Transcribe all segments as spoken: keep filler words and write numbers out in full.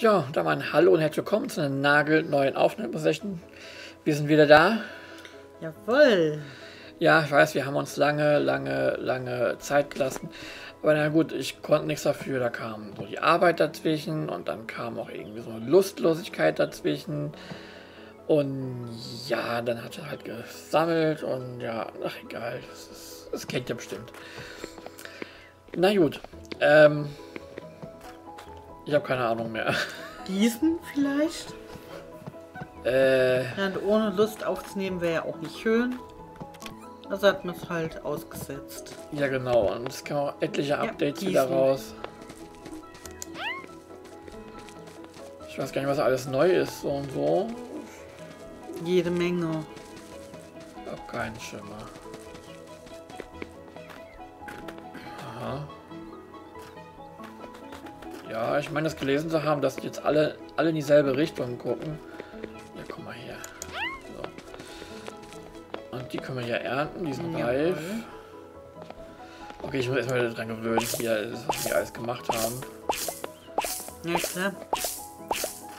Ja, da mal ein Hallo und herzlich willkommen zu einer nagelneuen Aufnahmesession. Wir sind wieder da. Jawohl. Ja, ich weiß, wir haben uns lange, lange, lange Zeit gelassen. Aber na gut, ich konnte nichts dafür. Da kam so die Arbeit dazwischen und dann kam auch irgendwie so eine Lustlosigkeit dazwischen. Und ja, dann hat er halt gesammelt und ja, ach egal, das, das kennt ihr bestimmt. Na gut, ähm... ich habe keine Ahnung mehr. Gießen vielleicht? Äh. Und ohne Lust aufzunehmen wäre ja auch nicht schön. Also hat man es halt ausgesetzt. Ja genau, und es kamen auch etliche ja, Updates gießen. Wieder raus. Ich weiß gar nicht, was alles neu ist, so und so. Jede Menge. Ich hab keinen Schimmer. Aha. Ja, ich meine, das gelesen zu haben, dass jetzt alle, alle in dieselbe Richtung gucken. Ja, guck mal her. So. Und die können wir ja ernten, die sind ja reif. Okay, ich muss erstmal wieder dran gewöhnen, hier, was wir alles gemacht haben. Ja, klar.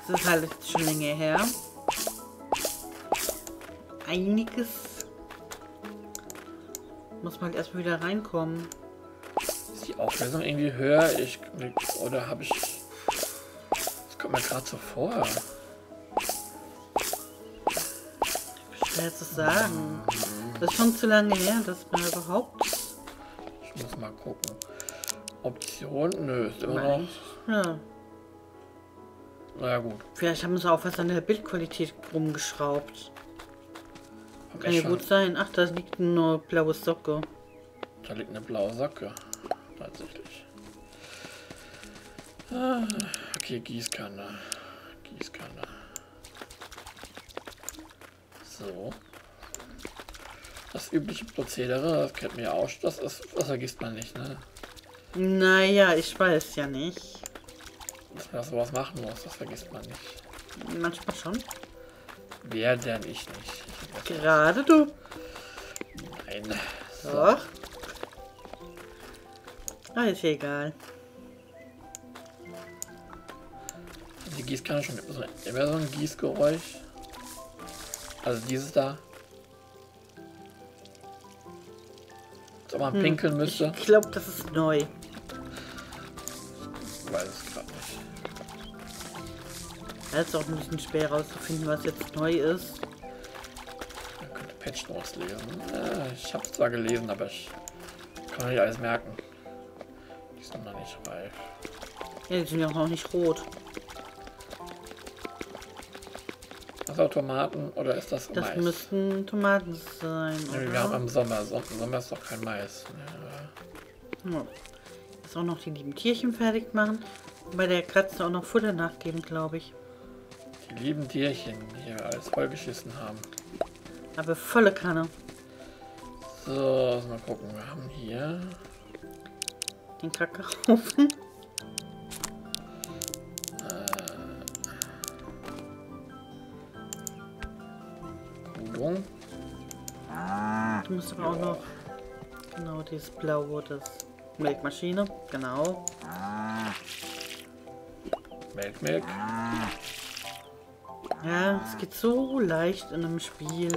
Das ist halt schon länger her. Einiges. Muss man halt erstmal wieder reinkommen. Die Auflösung irgendwie höher, ich oder habe ich. Das kommt mir gerade so vor. Schwer zu sagen. Mm. Das ist schon zu lange her, dass man überhaupt. Ich muss mal gucken. Option? Nö, ist immer noch. Ja. Na ja, gut. Vielleicht haben sie auch was an der Bildqualität rumgeschraubt. Hab Kann ja schon... gut sein. Ach, da liegt eine blaue Socke. Da liegt eine blaue Socke. Tatsächlich. Ah, okay, Gießkanne. Gießkanne. So. Das übliche Prozedere, das kennt man ja auch. Das ist, das vergisst man nicht, ne? Naja, ich weiß ja nicht. Dass man sowas machen muss, das vergisst man nicht. Manchmal schon. Wer denn ich nicht? Ich Gerade was. Du. Nein. So. Doch. Ah, ist ja egal. Die Gießkanne schon immer so, immer so ein Gießgeräusch. Also dieses da. Dass man hm. pinkeln müsste. Ich glaube, das ist neu. Ich weiß es gerade nicht. Das ist auch ein bisschen schwer rauszufinden, was jetzt neu ist. Man könnte Patch Notes lesen. Ich habe es zwar gelesen, aber ich kann nicht alles merken. Die sind noch nicht reif. Ja, die sind ja auch noch nicht rot. Das sind Tomaten oder ist das, das Mais? Das müssten Tomaten sein. Ja, oder? Wir haben im Sommer. Im Sommer ist doch kein Mais. Ja. Ja. Jetzt auch noch die lieben Tierchen fertig machen. Und bei der Katze auch noch Futter nachgeben, glaube ich. Die lieben Tierchen, die wir alles vollgeschissen haben. Aber volle Kanne. So, mal gucken. Wir haben hier den Kackehaufen. Äh. Ah, du musst aber ja auch noch. Genau, dieses blaue, das Melkmaschine. Genau. Ah. Melk, Melk. Ah. Ja, es geht so leicht in einem Spiel.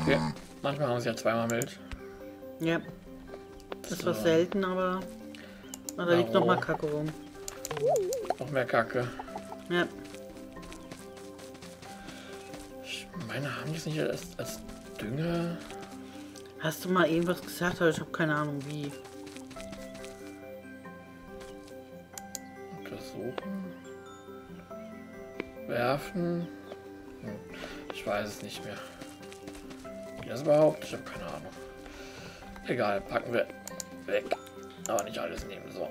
Okay. Manchmal haben sie ja zweimal Milch. Ja. Das war selten, aber da Daro. Liegt noch mal Kacke rum. Noch mehr Kacke. Ja. Ich meine, haben die es nicht als, als Dünger? Hast du mal irgendwas gesagt, aber ich habe keine Ahnung wie. Untersuchen. Werfen. Hm. Ich weiß es nicht mehr. Wie das überhaupt? Ich habe keine Ahnung. Egal, packen wir weg. Aber nicht alles nehmen, so.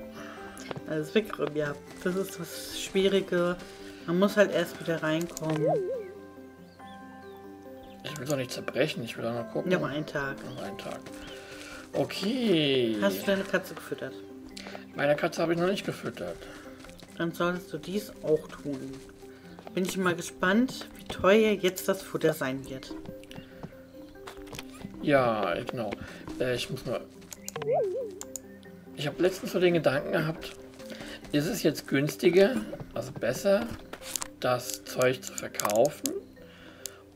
Alles weg, ja. Das ist das Schwierige. Man muss halt erst wieder reinkommen. Ich will doch nicht zerbrechen, ich will doch noch gucken. Ja, mal einen Tag. Noch einen Tag. Okay. Hast du deine Katze gefüttert? Meine Katze habe ich noch nicht gefüttert. Dann solltest du dies auch tun. Bin ich mal gespannt, wie teuer jetzt das Futter sein wird. Ja, genau. Ich muss mal... Ich habe letztens so den Gedanken gehabt, ist es jetzt günstiger, also besser, das Zeug zu verkaufen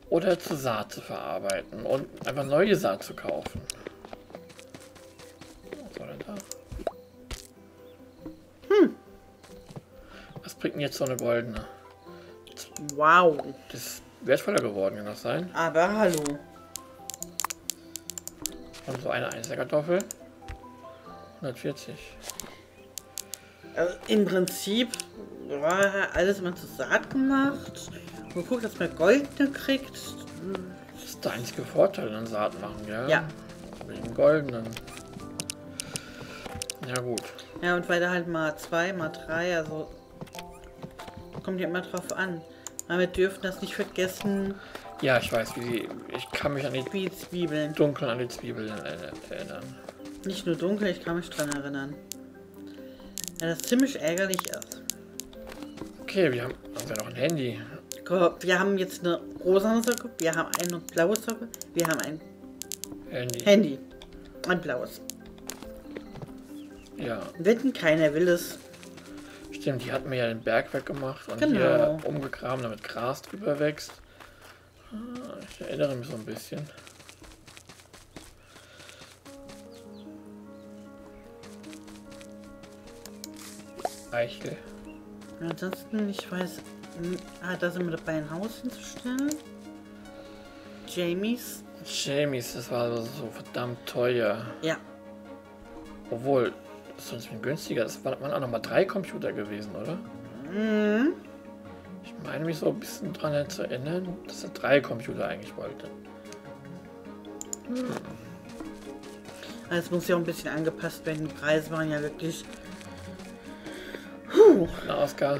oder zur Saat zu verarbeiten und einfach neue Saat zu kaufen? Was war denn da? Hm. Was bringt denn jetzt so eine goldene? Wow. Das ist wertvoller geworden, kann das sein? Aber hallo. Und so eine Einzelkartoffel. hundertvierzig. Also im Prinzip war alles mal zur Saat gemacht. Man guckt, dass man Gold kriegt. Das ist der einzige Vorteil, dann Saat machen, ja? Ja. Mit dem Goldenen. Ja, gut. Ja, und weil da halt mal zwei, mal drei, also. Kommt ja immer drauf an. Aber wir dürfen das nicht vergessen. Ja, ich weiß, wie sie. Ich kann mich an die Zwiebeln. Dunkel an die Zwiebeln erinnern. Nicht nur dunkel, ich kann mich dran erinnern. Ja, das ziemlich ärgerlich ist. Okay, wir haben, haben wir noch ein Handy. Wir haben jetzt eine rosa Socke, wir haben eine blaue Socke, wir haben ein Handy. Handy. Ein blaues. Ja. Wetten, keiner will es. Stimmt, die hatten wir ja den Berg weggemacht und genau. Hier umgegraben, damit Gras drüber wächst. Ich erinnere mich so ein bisschen. Eichel. Ja, ansonsten, ich weiß, hat das immer dabei ein Haus hinzustellen? Jamies? Jamies, das war also so verdammt teuer. Ja. Obwohl, sonst bin günstiger. Das waren auch nochmal drei Computer gewesen, oder? Mhm. Ich meine mich so ein bisschen dran zu erinnern, dass er drei Computer eigentlich wollte. Mhm. Also es muss ja auch ein bisschen angepasst werden. Die Preise waren ja wirklich... Huh. Eine Ausgabe.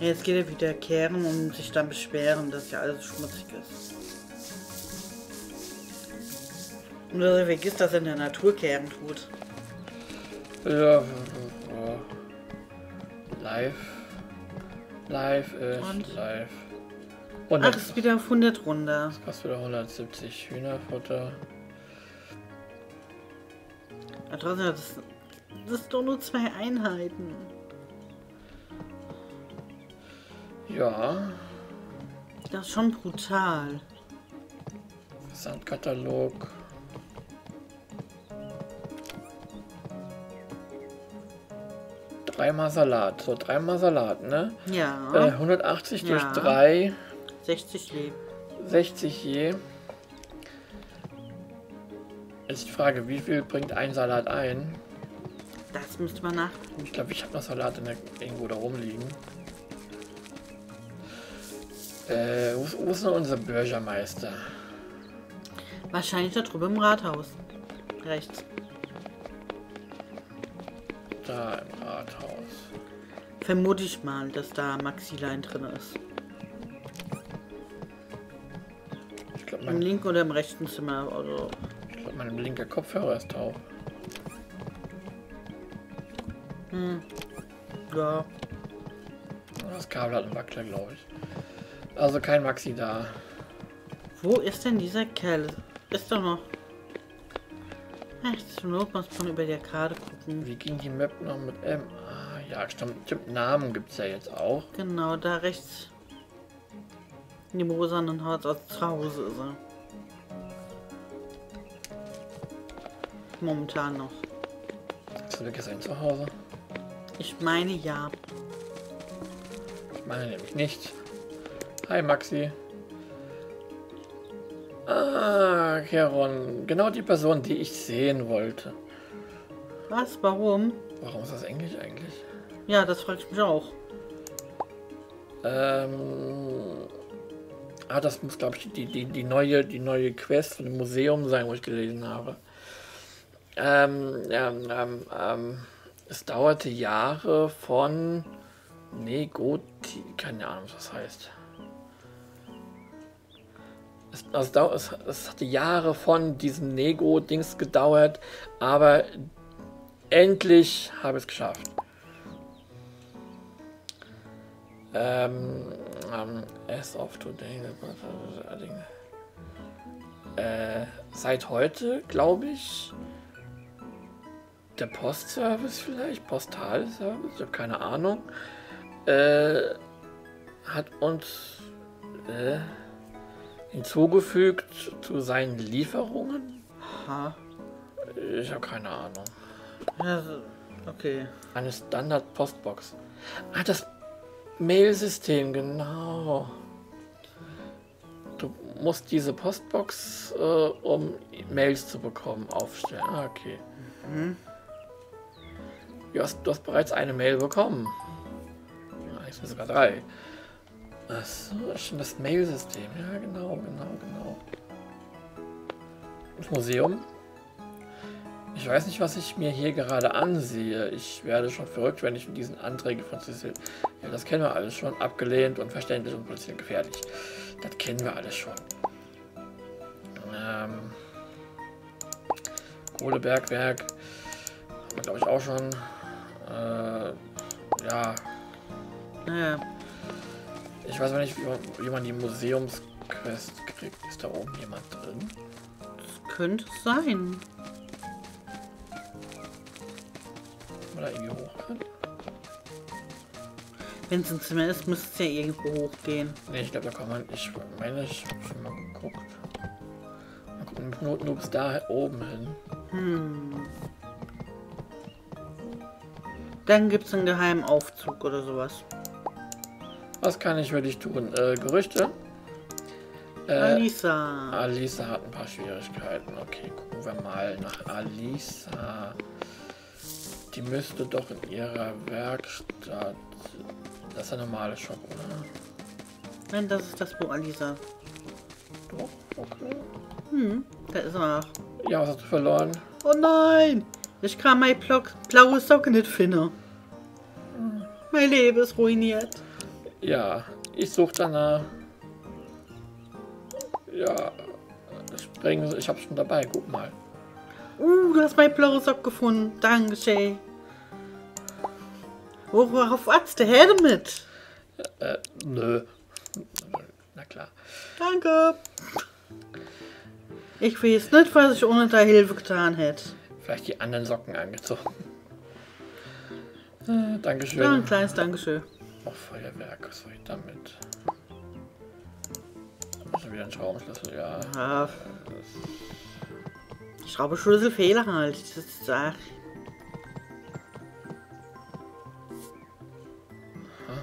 Ja, jetzt geht er wieder kehren und sich dann beschweren, dass ja alles schmutzig ist. Und dass er vergisst, dass er in der Natur kehren tut. Ja, live. Live ist und? Live. Und ach, ist wieder auf hundert runter. Das kostet wieder hundertsiebzig Hühnerfutter. Ja, trotzdem, das, das ist doch nur zwei Einheiten. Ja. Das ist schon brutal. Versandkatalog. Dreimal Salat. So, dreimal Salat, ne? Ja. Äh, hundertachtzig ja. Durch drei. sechzig je. sechzig je. Jetzt die Frage, wie viel bringt ein Salat ein? Das müsste man nachgucken. Ich glaube, ich habe noch Salat in der, irgendwo da rumliegen. Äh, wo, wo ist denn unser Bürgermeister? Wahrscheinlich da drüben im Rathaus. Rechts. Da im Rathaus. Vermute ich mal, dass da Maxilein drin ist. Ich glaub, mein, im linken oder im rechten Zimmer. Also. Ich glaube, mein linker Kopfhörer ist drauf. Hm. Ja. Das Kabel hat einen Wackler, glaube ich. Also kein Maxi da. Wo ist denn dieser Kerl? Ist doch noch. Echt, muss man über der Karte gucken. Wie ging die Map noch mit M? Ah, ja, stimmt. Namen gibt es ja jetzt auch. Genau, da rechts. In dem rosanen Haus aus zu Hause ist er. Momentan noch. Hast du gestern zu Hause? Ich meine ja. Ich meine nämlich nicht. Hi Maxi. Ah, Keron. Genau die Person, die ich sehen wollte. Was? Warum? Warum ist das Englisch eigentlich? Ja, das frage ich mich auch. Ähm. Ah, das muss, glaube ich, die, die, die, neue, die neue Quest von dem Museum sein, wo ich gelesen habe. Ähm, ähm, ähm, ähm. Es dauerte Jahre von Negoti. Keine Ahnung, was das heißt. Es, also, es, es hatte Jahre von diesem Nego-Dings gedauert, aber endlich habe ich es geschafft. Ähm, ähm, as of today. Äh, seit heute, glaube ich, der Postservice vielleicht, Postalservice, ich habe keine Ahnung, äh, hat uns äh, hinzugefügt zu seinen Lieferungen. Aha. Ich habe keine Ahnung. Also, okay. Eine Standard-Postbox. Ah, das Mail-System, genau. Du musst diese Postbox, äh, um Mails zu bekommen, aufstellen. Ah, okay. Mhm. Du hast, du hast bereits eine Mail bekommen. Eigentlich sind sogar drei. Das ist schon das Mail-System. Ja, genau, genau, genau. Das Museum. Ich weiß nicht, was ich mir hier gerade ansehe. Ich werde schon verrückt, wenn ich in diesen Anträgen von Cecil... Ja, das kennen wir alles schon. Abgelehnt, unverständlich und potenziell gefährlich. Das kennen wir alles schon. Ähm... Kohlebergwerk. Haben wir, glaube ich, auch schon. Äh... Ja. Ja. Ich weiß aber nicht, wie man, wie man die Museumsquest kriegt. Ist da oben jemand drin? Das könnte sein. Oder irgendwie hoch. Wenn es ein Zimmer ist, müsste es ja irgendwo hochgehen. Ne, ich glaube, da kann man. Ich meine, ich habe schon mal geguckt. Mal gucken, Knoten, du bist da oben hin. Hm. Dann gibt es einen geheimen Aufzug oder sowas. Was kann ich für dich tun? Äh, Gerüchte? Äh, Alisa. Alisa hat ein paar Schwierigkeiten. Okay, gucken wir mal nach Alisa. Die müsste doch in ihrer Werkstatt... Das ist ein normaler Shop, oder? Nein, das ist das Buch Alisa. Doch? Okay. Hm, da ist er noch. Ja, was hast du verloren? Oh nein! Ich kann meine blaue Socke nicht finden. Hm. Mein Leben ist ruiniert. Ja, ich suche danach. Ja, ich bringe, ich hab's schon dabei, guck mal. Uh, du hast mein blaues Sock gefunden. Dankeschön. Worauf wartest du? Her damit? Äh, nö. Na klar. Danke. Ich weiß nicht, was ich ohne deine Hilfe getan hätte. Vielleicht die anderen Socken angezogen. Äh, Dankeschön. Ja, ein kleines Dankeschön. Oh, Feuerwerk, was soll ich damit? Also wieder ein Schraubenschlüssel, ja. Ah. Schraubenschlüsselfehler halt. Das ist ach. Aha.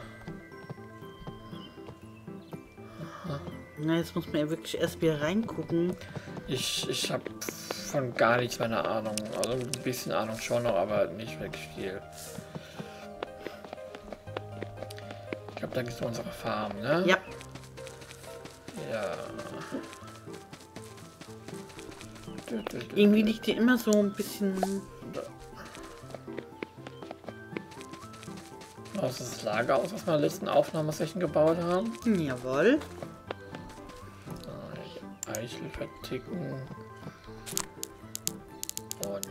Aha. Na, jetzt muss man ja wirklich erst wieder reingucken. Ich, ich habe von gar nichts meine Ahnung. Also ein bisschen Ahnung schon noch, aber nicht wirklich viel. Ich glaube, da gibt es unsere Farm, ne? Ja. Ja. Irgendwie liegt die immer so ein bisschen... Aus das Lager aus, was wir in der letzten Aufnahmesession gebaut haben. Jawohl. Eichel verticken. Und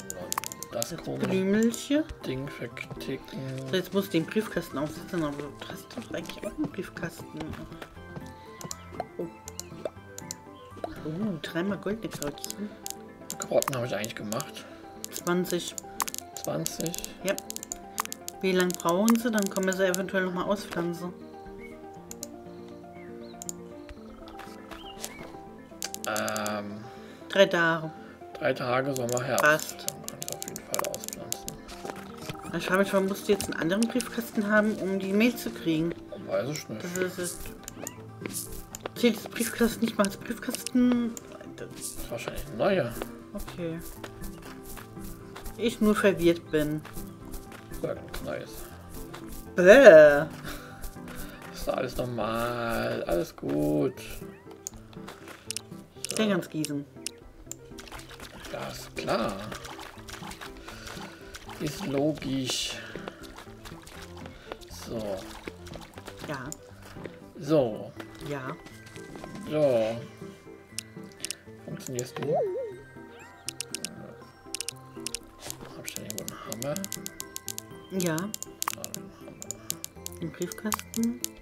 das, das komische Ding verticken. So, jetzt musst du den Briefkasten aufsetzen, aber du hast doch eigentlich auch einen Briefkasten. Oh, oh dreimal goldene Karotten. Karotten habe ich eigentlich gemacht. zwanzig. zwanzig? Ja. Wie lange brauchen sie? Dann können wir sie eventuell nochmal auspflanzen. Ähm. Drei Tage. Drei Tage Sommerherbst. Passt. Ich habe schon, musst du jetzt einen anderen Briefkasten haben, um die Mail zu kriegen. Weiß ich nicht. Das ist, zählt das Briefkasten nicht mal als Briefkasten? Das ist wahrscheinlich ein neuer. Okay. Ich nur verwirrt bin. Sag nichts Neues. Bäh. Ist doch alles normal. Alles gut. So. Den ganz gießen. Das ist klar. Ist logisch. So. Ja. So. Ja. So. Funktionierst du? Hab ich da irgendwo einen Hammer? Ja. Einen Hammer. Im Briefkasten?